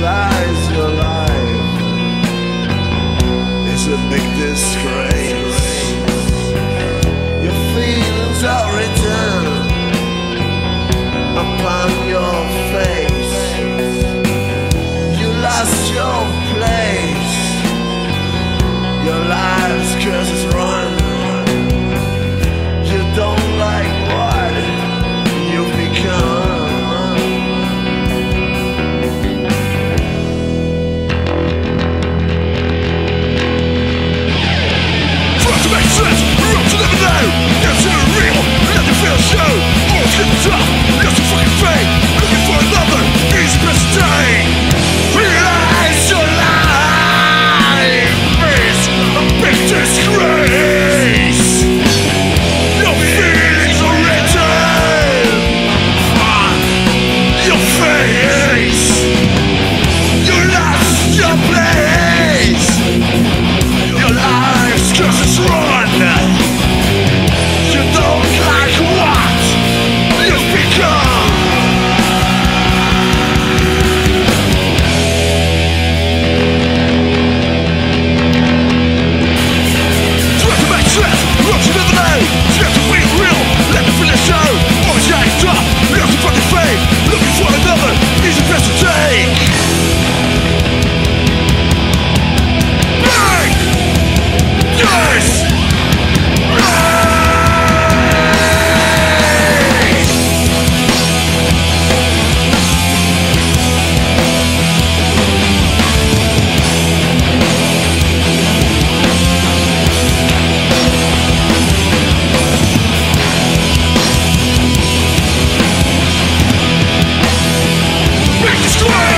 lies your life. It's a big disgrace. Your feelings are written upon your face. You lost your place. Your life's curse is run. You don't like what you've become. Straight!